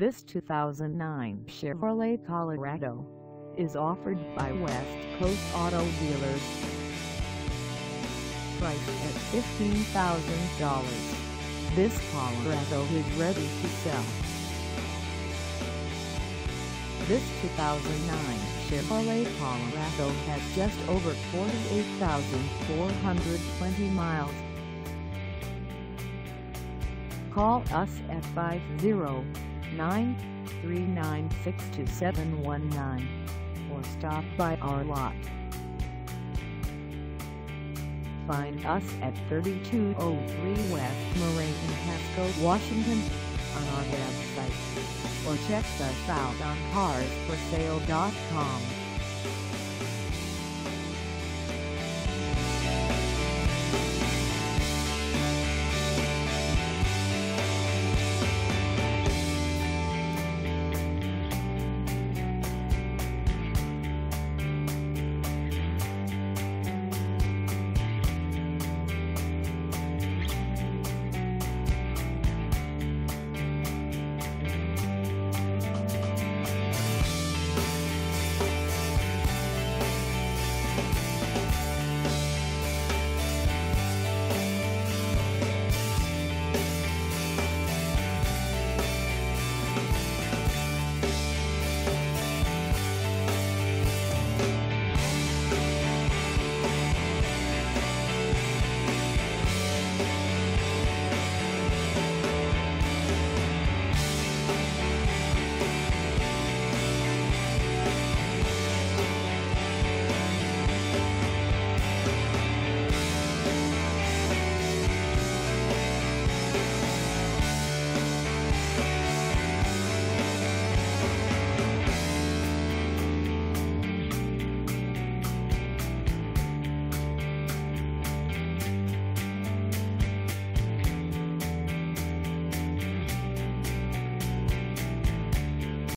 This 2009 Chevrolet Colorado is offered by West Coast Auto Dealers. Priced at $15,000, this Colorado is ready to sell. This 2009 Chevrolet Colorado has just over 48,420 miles. Call us at 509-396-2719 or stop by our lot. Find us at 3203 West Marie in Pasco, Washington, on our website, or check us out on carsforsale.com.